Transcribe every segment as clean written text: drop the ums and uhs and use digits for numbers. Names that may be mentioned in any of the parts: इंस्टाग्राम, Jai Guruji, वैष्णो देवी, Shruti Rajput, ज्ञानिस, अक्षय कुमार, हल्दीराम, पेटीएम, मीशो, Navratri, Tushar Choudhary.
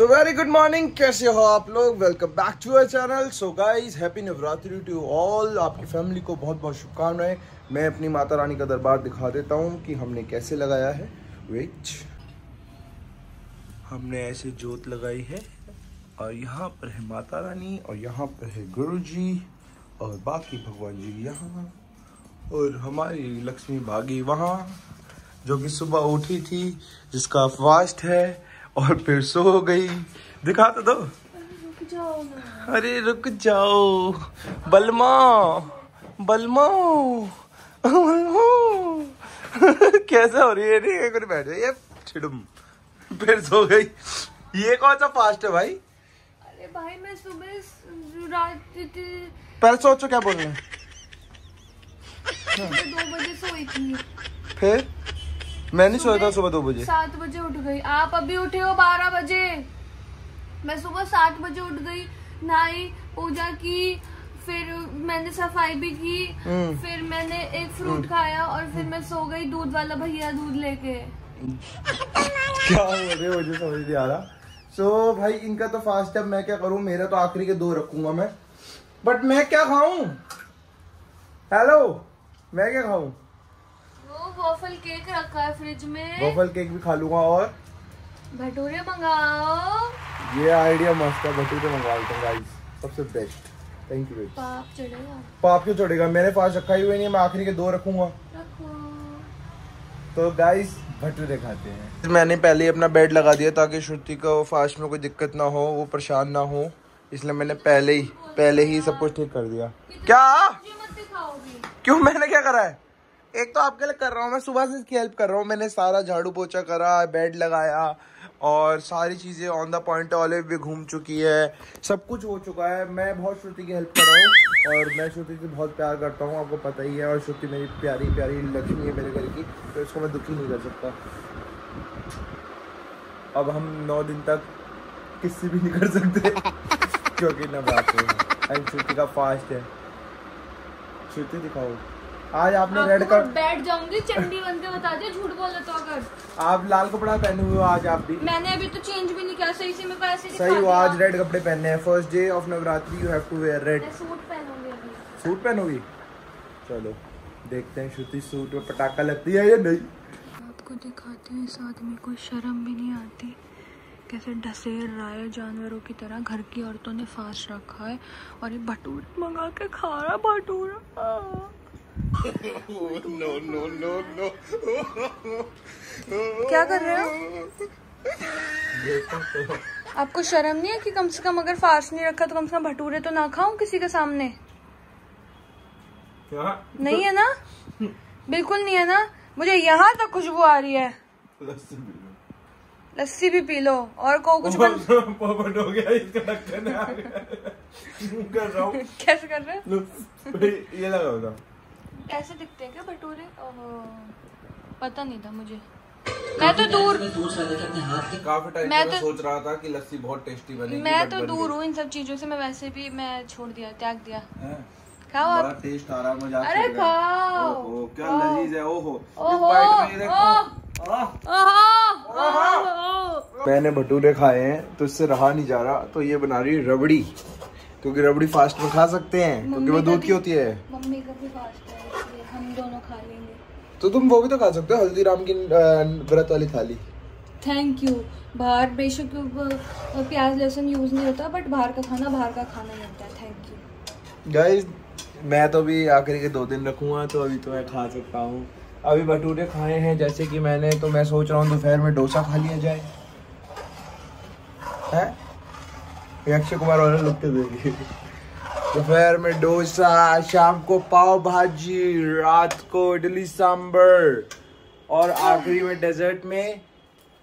So very good morning, कैसे हो आप लोग। Welcome back to our channel. So guys, happy Navratri to all. आपकी फैमिली को बहुत बहुत शुभकामनाएं। मैं अपनी माता रानी का दरबार दिखा देता हूँ कि हमने कैसे लगाया है। वेट, हमने ऐसे जोत लगाई है और यहाँ पर है माता रानी और यहाँ पर है गुरु जी और बाकी भगवान जी यहाँ और हमारी लक्ष्मी भागी वहाँ, जो कि सुबह उठी थी, जिसका फास्ट है और फिर सो गई। दिखा तो दो। रुक जाओ ना। अरे रुक जाओ बलमा, बलमा कैसा हो रही है? नहीं बैठ जाइए, छिड़ुम फिर सो गई। ये कौन सा फास्ट है भाई? अरे भाई मैं सुबह रात पहले सोचो क्या बोल रहे हैं। 2 बजे सोई थी, फिर मैं नहीं सोया था। सुबह 2 बजे 7 बजे उठ गई। आप अभी उठे हो 12 बजे। मैं सुबह 7 बजे उठ गई, नहाई, पूजा की, फिर मैंने सफाई भी की, फिर मैंने एक फ्रूट खाया और फिर मैं सो गई। दूध वाला भैया दूध लेके क्या हो रहे हो, मुझे समझ नहीं आ रहा। सो भाई इनका तो फास्ट है, मैं क्या करूँ? मेरा तो आखिरी के 2 रखूंगा मैं, बट मैं क्या खाऊं? हेलो, मैं क्या खाऊं? वॉफल केक रखा है फ्रिज में, वॉफल केक भी खा लूंगा और भटूरे मंगाओ। ये आइडिया मस्त है, भटूरे मंगा लेते हैं गाइस, सबसे बेस्ट। Thank you. पाप चढ़ेगा? पाप क्यों चढ़ेगा? मैंने फास्ट रखा ही हुआ नहीं है, मैं आखिरी के 2 रखूंगा। तो गाइस भटूरे खाते हैं। मैंने पहले अपना बेड लगा दिया ताकि श्रुति को फास्ट में कोई दिक्कत ना हो, वो परेशान ना हो, इसलिए मैंने पहले ही सब कुछ ठीक कर दिया। क्या क्यों, मैंने क्या करा है? एक तो आपके लिए कर रहा हूँ मैं, सुबह से इसकी हेल्प कर रहा हूँ। मैंने सारा झाड़ू पोछा करा, बेड लगाया और सारी चीज़ें ऑन द पॉइंट। ऑलिव भी घूम चुकी है, सब कुछ हो चुका है। मैं बहुत श्रुति की हेल्प कर रहा हूँ और मैं श्रुति से बहुत प्यार करता हूँ, आपको पता ही है। और श्रुति मेरी प्यारी प्यारी लक्ष्मी है मेरे घर की, तो इसको मैं दुखी नहीं कर सकता। अब हम 9 दिन तक किसी भी नहीं कर सकते क्योंकि नवरात्रि, श्रुति का फास्ट है। श्रुति दिखाओ, आज आपने रेड कपड़ा बैठ जाऊंगी, चंडी बनके बता दे, झूठ बोले तो। अगर आप लाल कपड़ा पहने हुए हो आज, आप भी। मैंने अभी तो चेंज भी नहीं किया, सही से मेरे को ऐसे दिखा सही। आज रेड कपड़े पहने हैं, first day of Navratri, you have to wear red. मैं सूट पहनूंगी। सूट पहनोगी? चलो देखते हैं श्रुति सूट में पटाखा लगती है या नहीं। आपको दिखाते हैं, इस आदमी को शर्म भी नहीं आती, कैसे ढसेड़ रहा है जानवरों की तरह। घर की औरतों ने फास्ट रखा है और ये भटूरा मंगा के खा रहा। Bhatura no no no no, क्या कर रहे हो? आपको शर्म नहीं है कि कम से कम अगर फास्ट नहीं रखा तो कम से कम भटूरे तो ना खाऊं किसी के सामने? क्या नहीं है ना, बिल्कुल नहीं है ना। मुझे यहाँ तक खुशबू आ रही है। लस्सी भी पी लो और को कुछ हो गया, इसका कर रहा हूं। कैसे कर रहे हो? ये लगा होगा। कैसे दिखते हैं क्या भटूरे? पता नहीं था मुझे, मैं तो दूर। मैं तो सोच रहा था कि लस्सी बहुत टेस्टी बनेगी। मैं तो दूर हूँ इन सब चीजों से, मैं वैसे भी मैं छोड़ दिया, त्याग दिया। खाओ आप, टेस्ट आ रहा मुझे। अरे खाओ, क्या लजीज है। ओहो ओहो, मैंने भटूरे खाए हैं तो इससे रहा नहीं जा रहा, तो ये बना रही रबड़ी, क्योंकि रबड़ी फास्ट में खा सकते हैं क्योंकि वो दूध की होती है। मम्मी का भी फास्ट है, हम दोनों खा लेंगे। तो तुम वो भी तो खा सकते हो, हल्दीराम की व्रत वाली थाली। Thank you. बाहर बेशक प्याज लहसुन यूज नहीं होता, बट बाहर का खाना नहीं होता है। Thank you guys. मैं तो अभी आखिरी के 2 दिन रखूँगा, तो अभी तो मैं खा सकता हूँ। अभी भटूरे खाए हैं जैसे कि मैंने, तो मैं सोच रहा हूँ दोपहर में डोसा खा लिया जाए। है अक्षय कुमार वाले लुक देंगे। दोपहर में डोसा, शाम को पाव भाजी, रात को इडली सांभर और आखिरी में डेजर्ट में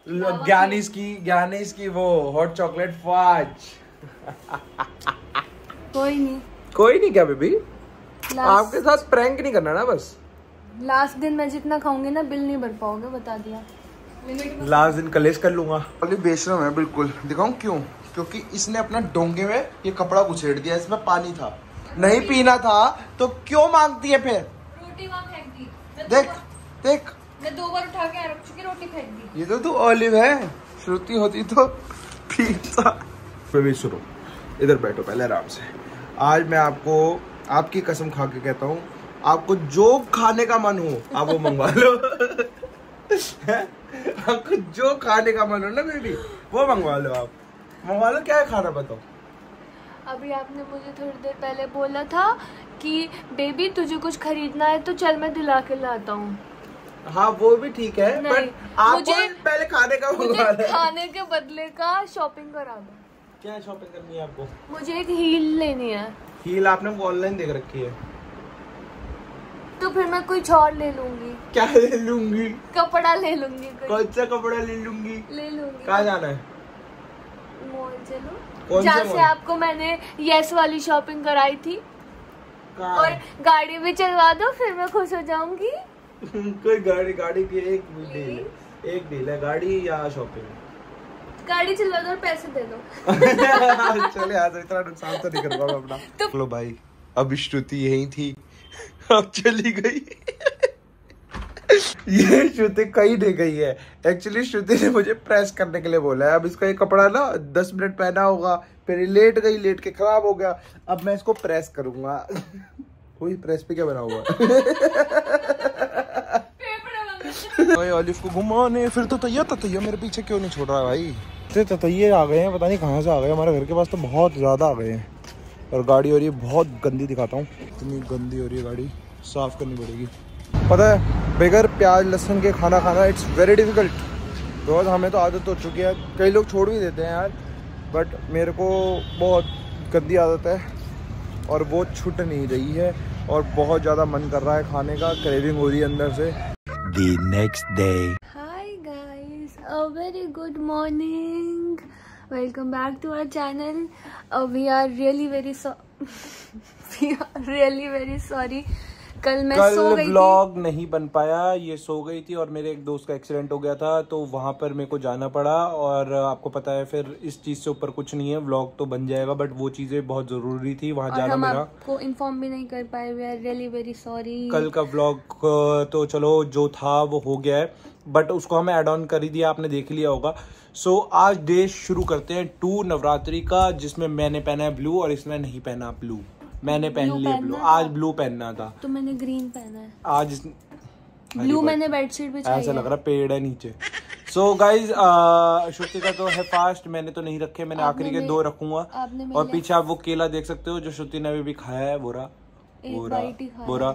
ज्ञानिस की वो हॉट चॉकलेट फाज। कोई नहीं क्या बेबी, आपके साथ प्रैंक नहीं करना ना। बस लास्ट दिन मैं जितना खाऊंगी ना, बिल नहीं भर पाओगे, बता दिया। लास्ट दिन कलेश कर लूंगा। बेशरम है बिल्कुल, दिखाऊं क्यों? क्योंकि इसने अपना डोंगे में ये कपड़ा घुसेड़ दिया, इसमें पानी था, नहीं पीना था तो क्यों मांगती है फिर? रोटी वहाँ फेंक दी। देख मैं 2 बार उठा के रख चुकी, रोटी फेंक दी। ये तो तू ऑलिव है, श्रुति होती तो पिज़्ज़ा। फिर सुनो, इधर बैठो पहले आराम से। आज मैं आपको, आपकी कसम खा के कहता हूँ, आपको जो खाने का मन हो आप वो मंगवा लो। आपको जो खाने का मन हो ना बेबी वो मंगवा लो। आप मंगवा लो, क्या है खाना बताओ। अभी आपने मुझे थोड़ी देर पहले बोला था कि बेबी तुझे कुछ खरीदना है तो चल मैं दिला के लाता हूँ। हाँ वो भी ठीक है, पर आपको पहले खाने का मंगवा दो। खाने के बदले का शॉपिंग करा दो। क्या शॉपिंग करनी है आपको? मुझे एक हील लेनी है। हील आपने ऑनलाइन देख रखी है? तो फिर मैं कुछ और ले लूंगी। क्या ले लूंगी? कपड़ा ले लूंगी। कौन सा कपड़ा ले लूंगी? ले लूंगी। कहाँ जाना है? मॉल चलो, जहाँ से आपको मैंने यस वाली शॉपिंग कराई थी। और गाड़ी भी चलवा दो फिर मैं खुश हो जाऊंगी। कोई गाड़ी, गाड़ी की एक डील, एक डील है गाड़ी या शॉपिंग। गाड़ी चलवा दो और पैसे दे दो। चले यार, इतना नुकसान तो नहीं कर पाऊंगा अपना। चलो भाई, अब श्रुति यही थी, अब चली गई। ये श्रुति कहीं नहीं गई है। एक्चुअली श्रुति ने मुझे प्रेस करने के लिए बोला है। अब इसका ये कपड़ा ना 10 मिनट पहना होगा, फिर लेट गई, लेट के खराब हो गया। अब मैं इसको प्रेस करूंगा। वही प्रेस पे क्या बना हुआ है? ऑलिव को घुमाने फिर तो तैयार था। तैयार मेरे पीछे क्यों नहीं छोड़ रहा भाई? तैयार आ गए हैं, पता नहीं कहाँ से आ गए। हमारे घर के पास तो बहुत ज़्यादा आ गए हैं। और गाड़ी हो रही है बहुत गंदी, दिखाता हूँ इतनी गंदी हो रही है। गाड़ी साफ करनी पड़ेगी। पता है बगैर प्याज लहसुन के खाना खाना इट्स वेरी डिफिकल्ट। रोज़ हमें तो आदत हो चुकी है, कई लोग छोड़ भी देते हैं यार, बट मेरे को बहुत गंदी आदत है और वो छूट नहीं रही है। और बहुत ज़्यादा मन कर रहा है खाने का, क्रेविंग हो रही है अंदर से। The next day. Hi guys, a very good morning. Welcome back to our channel. We are really very sorry. कल सो गई, व्लॉग नहीं बन पाया। ये सो गई थी और मेरे एक दोस्त का एक्सीडेंट हो गया था, तो वहाँ पर मेरे को जाना पड़ा। और आपको पता है फिर इस चीज़ से ऊपर कुछ नहीं है। व्लॉग तो बन जाएगा, बट वो चीज़ें बहुत ज़रूरी थी, वहाँ जाना मेरा। आपको इन्फॉर्म भी नहीं कर पाए, we are really very sorry. कल का व्लॉग तो चलो जो था वो हो गया है, बट उसको हमें ऐड ऑन कर ही दिया, आपने देख लिया होगा। सो आज डे शुरू करते हैं 2 नवरात्रि का, जिसमें मैंने पहना है ब्लू और इसने नहीं पहना ब्लू। मैंने पहन लिया ब्लू। आज ब्लू पहनना था तो मैंने ग्रीन पहना है। आज ब्लू मैंने बेडशीट बिछाई, ऐसा लग रहा पेड़ है नीचे। सो गाइज, श्रुति का तो है फास्ट, मैंने तो नहीं रखे। मैंने आखिरी के 2 रखूंगा। और पीछे आप वो केला देख सकते हो जो श्रुति ने अभी खाया है, बोरा।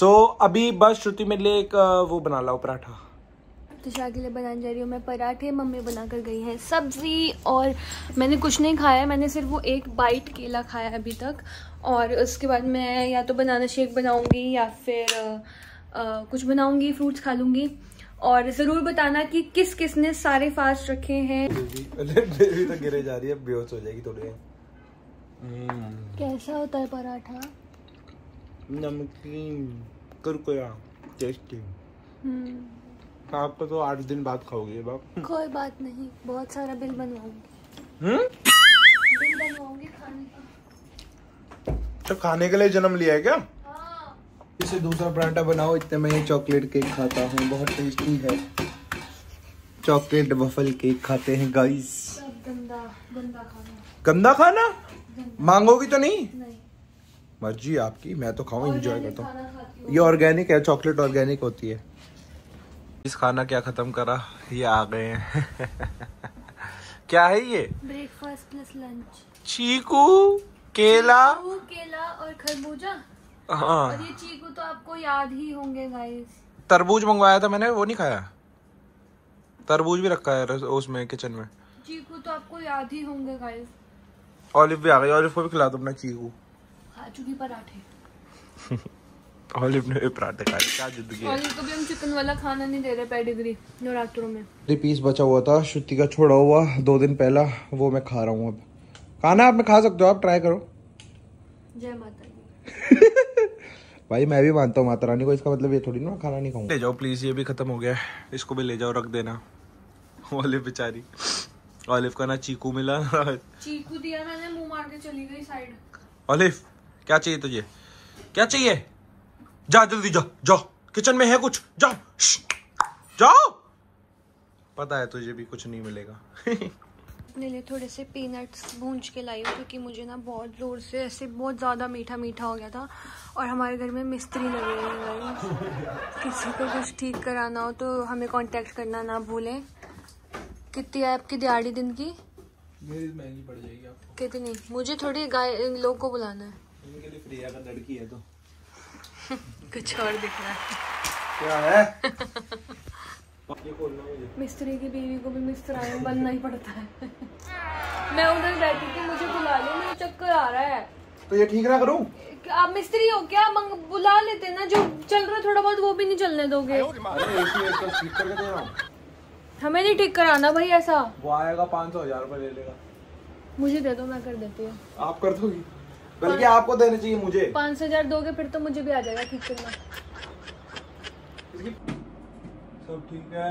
सो अभी बस श्रुति मेरे लिए एक वो बना लाओ पराठा, तुषार के लिए बनाने जा रही हूँ मैं पराठे। मम्मी बना कर गई है सब्जी, और मैंने कुछ नहीं खाया है। मैंने सिर्फ वो एक बाइट केला खाया अभी तक। और उसके बाद मैं या तो बनाना शेक बनाऊँगी या फिर कुछ बनाऊँगी, फ्रूट्स खा लूँगी। और ज़रूर बताना कि किस किस ने सारे फास्ट रखे हैं। बेबी तो गिरे जा रही है, बेहोश हो जाएगी थोड़ी। कैसा होता है पराठा? नमकीन, कुरकुरा, टेस्टी। आपको तो 8 दिन बाद खाओगे बाप। कोई बात नहीं, बहुत सारा बिल बनवाऊंगी। बिल बनवाऊंगी खाने का। तो खाने के लिए जन्म लिया है क्या? हाँ। इसे दूसरा पराठा बनाओ। इतने में चॉकलेट केक खाता हूँ, बहुत टेस्टी है। चॉकलेट वफल केक खाते हैं गाइस। गंदा गंदा खाना, गंदा खाना मांगोगी तो नहीं? मर्जी आपकी, मैं तो खाऊं, एंजॉय करता हूँ। ये ऑर्गेनिक है, चॉकलेट ऑर्गेनिक होती है। इस खाना क्या खत्म करा, ये आ गए हैं। क्या है ये? Breakfast plus lunch. चीकू, केला, और खरबूजा। हाँ। और ये चीकू तो आपको याद ही होंगे गाइस। तरबूज मंगवाया था मैंने, वो नहीं खाया। तरबूज भी रखा है उसमें किचन में। चीकू तो आपको याद ही होंगे गाइस। ऑलिव भी आ गई, ऑलिव को भी खिला दो अपना चीकू। खा चुकी पराठे। ऑलिव ने भी पराठे खाए। क्या जिंदगी है। ऑलिव को भी हम चिकन वाला खाना नहीं दे रहे पेडिग्री नवरात्रों में। पीस बचा हुआ था श्रुति का छोड़ा हुआ 2 दिन पहला, वो मैं खा रहा हूँ। अब खाना आप में खा सकते हो, आप ट्राई करो। जय माता दी। भाई मैं भी मानता हूँ माता रानी को, इसका मतलब ये थोड़ी ना खाना नहीं खाऊंगा। ले जाओ प्लीज, ये भी खत्म हो गया है, इसको भी ले जाओ, रख देना। ऑलिव बेचारी, ऑलिव का ना चीकू मिला, चीकू दिया मैंने, मुँह मार के चली गई साइड। ऑलिव क्या चाहिए तुझे, क्या चाहिए? जा जल्दी, जा जाओ, किचन में है कुछ, जाओ जाओ। पता है तुझे भी कुछ नहीं मिलेगा। अपने लिए थोड़े से पीनट्स भूंज के लाई हूँ क्योंकि मुझे ना बहुत जोर से ऐसे बहुत ज़्यादा मीठा मीठा हो गया था। और हमारे घर में मिस्त्री लगे हैं, किसी को कुछ ठीक कराना हो तो हमें कांटेक्ट करना ना भूलें। कितनी है आपकी दिहाड़ी दिन की? मेरी महंगी पड़ जाएगी आपको। कितनी? मुझे थोड़ी गाय लोगों को बुलाना है, इनके लिए फ्री अगर लड़की है तो। कुछ और दिख रहा है क्या है? मिस्त्री की बीवी को भी मिस्त्राएं बनना ही पड़ता है। मैं उधर बैठी थी, मुझे बुला लो, मुझे चक्कर आ रहा है। तो ये ठीक ना करूं? आप मिस्त्री हो क्या? बुला लेते ना, जो चल रहा थोड़ा बहुत वो भी नहीं चलने दोगे। हमें नहीं ठीक कराना भाई, ऐसा वो आएगा 500-1000 रुपए ले लेगा। मुझे दे दो, मैं कर देती हूँ। आप कर दोगी? बल्कि आपको देने चाहिए। मुझे 500-1000 दोगे फिर तो मुझे भी आ जाएगा ठीक करना। सब ठीक है?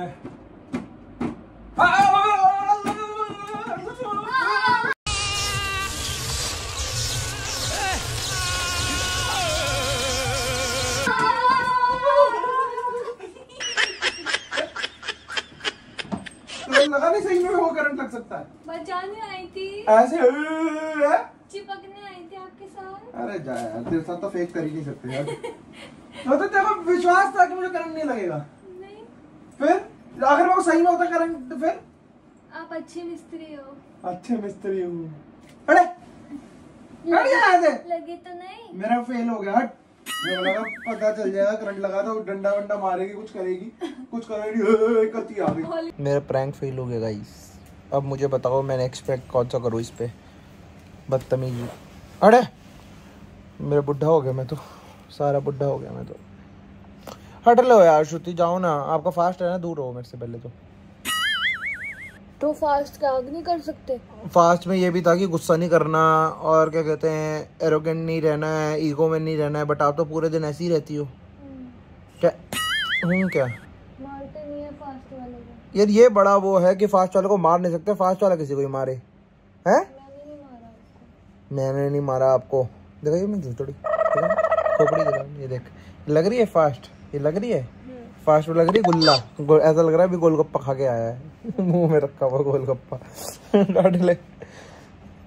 लगाने सही में वो करंट लग सकता है। बचाने आई थी, ऐसे चिपकने आई थी आपके साथ। अरे जा यार, तेरे साथ तो फेक कर ही नहीं सकते यार। तो तेरे को विश्वास था कि मुझे करंट नहीं लगेगा? फिर आखिर वो सही में होता करंट? फिर आप अच्छे मिस्त्री हो। अच्छे मिस्त्री हो? अरे लगे तो नहीं? मेरा फेल हो गया। हट, मेरा लगा पता चल जाएगा करंट लगा तो डंडा वंडा मारेगी, कुछ करेगी, कुछ करेगी, करती आ गई। मेरा प्रैंक फेल हो गया गाइस। अब मुझे बताओ मैं नेक्स्ट प्रैंक कौन सा करूँ इस पे? बदतमीजी। अरे मेरा बुढ़ा हो गया मैं तो, सारा बुढ़ा हो गया मैं तो। हट लो यार श्रुति, जाओ ना, आपका फास्ट है ना, दूर रहो मेरे से पहले। तो फास्ट क्या नहीं कर सकते? फास्ट में ये भी था कि गुस्सा नहीं करना और क्या कहते हैं एरोगेंट नहीं रहना है, ईगो में नहीं रहना है। बट आप तो पूरे दिन ऐसी ही रहती हो। क्या मारते नहीं है फास्ट वालों को? यार ये बड़ा वो है कि फास्ट वालों को मार नहीं सकते। फास्ट वाला किसी को ही मारे है? मैंने नहीं मारा आपको। देखा लग रही है फास्ट, ये लग रही है फास्ट में, लग रही है गुल्ला। ऐसा लग रहा है अभी गोलगप्पा खा के आया है। मुंह में रखा हुआ गोलगप्पा।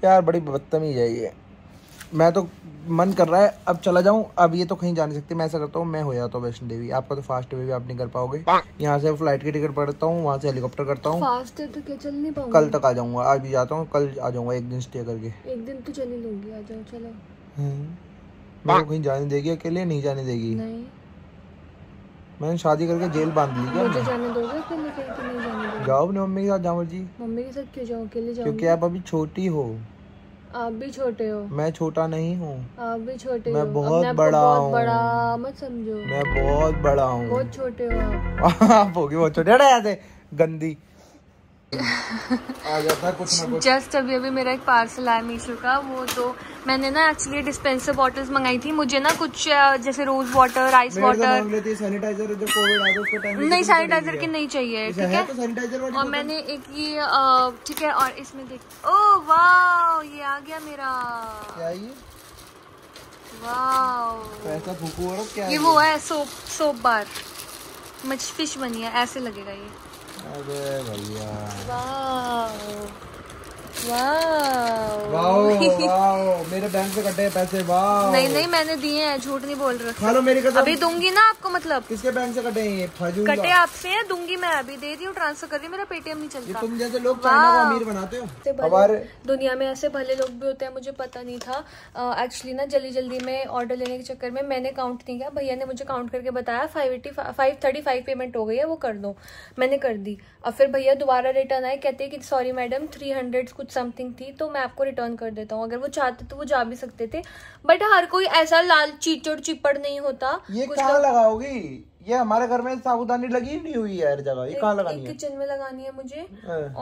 यार बड़ी बदतमीज है ये। मैं तो मन कर रहा है अब चला जाऊं, अब ये तो कहीं जा नहीं सकती। मैं ऐसा करता हूँ, मैं हो जाता हूँ वैष्णो देवी। आपका तो फास्ट वे भी आप नहीं कर पाओगे। यहाँ से फ्लाइट की टिकट पड़ता हूँ, वहाँ से हेलीकॉप्टर करता हूँ। फास्ट है तो क्या चल नहीं पाऊंगा? कल तक आ जाऊँगा। आज भी जाता हूँ, कल आ जाऊँगा। एक दिन स्टे करके, एक दिन तो चल ही लूंगी। आ जाओ, चलो। मैं कहीं जाने देगी? अकेले नहीं जाने देगी। मैंने शादी करके जेल बांध ली। मुझे जाने दोगे अकेले कहीं? तो नहीं जाने दोगे। जाओ अपने मम्मी के साथ। जाओ जी। मम्मी के साथ क्यों जाऊं? अकेले जाऊं क्योंकि आप अभी छोटी हो। आप भी छोटे हो। मैं छोटा नहीं हूँ। आप भी छोटे हो। मैं बहुत बड़ा हूँ। बड़ा मत समझो, मैं बहुत बड़ा हूँ। बहुत छोटे हो आप। होगी बहुत छोटे। अरे ऐसे गंदी। आ जाता कुछ ना कुछ। जस्ट अभी अभी मेरा एक पार्सल आया मीशो का। वो तो मैंने ना एक्चुअली डिस्पेंसर बॉटल्स मंगाई थी। मुझे ना कुछ जैसे rose water, ice water, sanitiser. जब कोविड आया उसके टाइम नहीं, सैनिटाइजर की नहीं चाहिए, ठीक है? तो और मैंने एक ये ठीक है, और इसमें देख, ओ वाह, ये आ गया मेरा। क्या ये? वाह, ये वो है सोप बार। मच फिश बनी है, ऐसे लगेगा ये। अरे भैया मेरे बैंक से कटे हैं पैसे। वाओ। नहीं नहीं, मैंने दिए हैं, झूठ नहीं बोल रहा। अभी दूंगी ना आपको। मतलब किसके बैंक से कटे हैं ये? कटे आपसे हैं, दूंगी मैं। अभी दे रही हूँ, ट्रांसफर कर रही हूँ। मेरा पेटीएम नहीं चलता। तुम जैसे लोग चाइना को अमीर बनाते हो। हमारे दुनिया में ऐसे भले लोग भी होते हैं, मुझे पता नहीं था। एक्चुअली ना जल्दी जल्दी में ऑर्डर लेने के चक्कर में मैंने काउंट नहीं किया। भैया ने मुझे काउंट करके बताया 535 पेमेंट हो गई है, वो कर दो। मैंने कर दी। और फिर भैया दोबारा रिटर्न आए, कहते हैं कि सॉरी मैडम 300 कुछ समथिंग थी तो मैं आपको रिटर्न कर देता हूँ। अगर वो चाहते तो वो जा भी सकते थे। बट हर कोई ऐसा लालची चिपड़ नहीं होता। ये कहाँ लगाओगी? ये हमारे घर में साबुदानी लगी नहीं हुई है हर जगह। ये कहाँ लगानी है? किचन में लगानी है मुझे,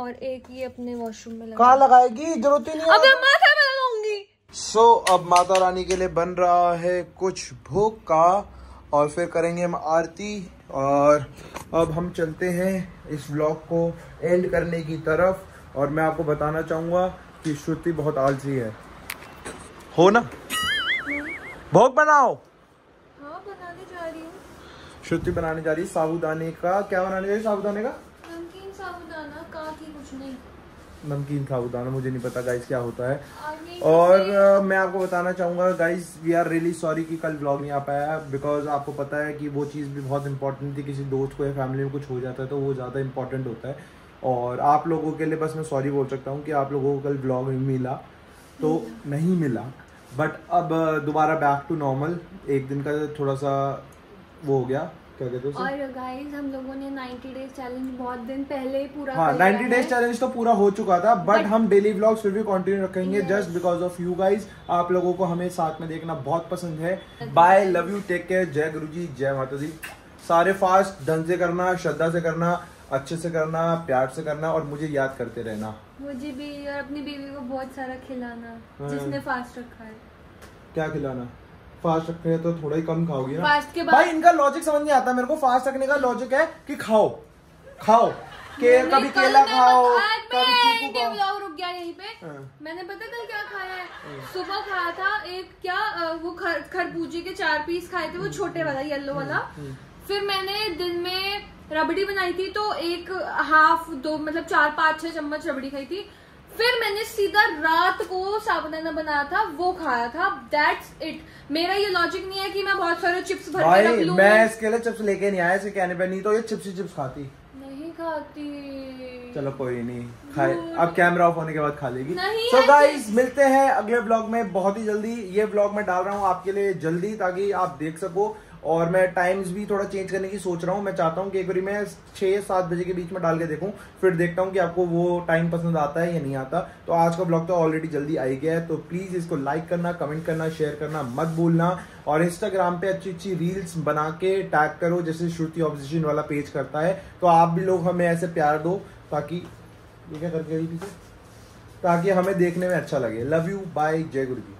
और एक ये अपने वॉशरूम में। कहाँ लगाएगी? जरूरत ही नहीं। अब मैं माथा में लगाऊंगी। सो अब माता रानी के लिए बन रहा है कुछ भोग का, और फिर करेंगे हम आरती। और अब हम चलते हैं इस व्लॉग को एंड करने की तरफ। और मैं आपको बताना चाहूँगा कि श्रुति बहुत आलसी है, हो ना? भोग बनाओ। हाँ, बनाने जा रही हूँ। श्रुति बनाने जा रही है साबुदाने का। क्या बनाने जा रही है? साबुदाने का नमकीन, साबुदाना का की कुछ नहीं। नमकीन साबूदाना, मुझे नहीं पता गाइस क्या होता है। और मैं आपको बताना चाहूँगा guys, we are really sorry कि कल व्लॉग नहीं आ पाया, बिकॉज आपको पता है कि वो चीज़ भी बहुत इंपॉर्टेंट थी। किसी दोस्त को या फैमिली में कुछ हो जाता है तो वो ज़्यादा इंपॉर्टेंट होता है, और आप लोगों के लिए बस मैं सॉरी बोल सकता हूँ कि आप लोगों को कल व्लॉग मिला तो नहीं मिला। बट अब दोबारा बैक टू नॉर्मल, एक दिन का थोड़ा सा वो हो गया, क्या कहते हो। और गाइस हम लोगों ने 90 डेज चैलेंज बहुत दिन पहले ही पूरा किया। 90 डेज चैलेंज तो पूरा हो चुका था, बट हम डेली व्लॉग्स फिर भी कंटिन्यू रखेंगे just because of you guys. आप लोगों को हमें साथ में देखना बहुत पसंद है। Bye, love you, take care, जय गुरुजी, जय माताजी। सारे फास्ट धन से करना, श्रद्धा से करना, अच्छे से करना, प्यार से करना, और मुझे याद करते रहना, मुझे भी और अपनी बीवी को बहुत सारा खिलाना जिसने फास्ट रखा है। क्या खिलाना? फास्ट रखते हैं तो थोड़ा ही कम खाओगी ना फास्ट के बाद। भाई इनका लॉजिक समझ नहीं आता मेरे को। फास्ट रखने का लॉजिक है कि खाओ खाओ, कभी केला खाओ, कभी चीकू खाओ। व्लॉग रुक गया यहीं पे। मैंने पता कल क्या खाया है? सुबह खाया था एक क्या वो खरबूजे के 4 पीस खाए थे, वो छोटे वाला येलो वाला। फिर मैंने दिन में रबड़ी बनाई थी तो एक हाफ दो मतलब 4-5-6 चम्मच रबड़ी खाई थी। फिर मैंने सीधा रात को साबुदाना बनाया था, वो खाया था। That's it. मेरा ये लॉजिक नहीं है कि मैं बहुत सारे चिप्स भर के रख लूं। मैं इसके लिए चिप्स लेके नहीं आया, इसके कहने पे। नहीं तो ये चिप्स ही चिप्स खाती। नहीं खाती। चलो कोई नहीं, खाए। अब कैमरा ऑफ होने के बाद खा लेगी। सो गाइस मिलते हैं अगले व्लॉग में बहुत ही जल्दी। ये व्लॉग मैं डाल रहा हूँ आपके लिए जल्दी ताकि आप देख सको, और मैं टाइम्स भी थोड़ा चेंज करने की सोच रहा हूँ। मैं चाहता हूँ कि एक बार मैं 6-7 बजे के बीच में डाल के देखूँ, फिर देखता हूँ कि आपको वो टाइम पसंद आता है या नहीं आता। तो आज का ब्लॉग तो ऑलरेडी जल्दी आ गया है, तो प्लीज़ इसको लाइक करना, कमेंट करना, शेयर करना मत भूलना। और इंस्टाग्राम पे अच्छी रील्स बना के टैग करो जैसे श्रुति ऑब्जेक्शन वाला पेज करता है। तो आप भी लोग हमें ऐसे प्यार दो ताकि ये क्या करके ताकि हमें देखने में अच्छा लगे। लव यू, बाय, जय गुरुजी।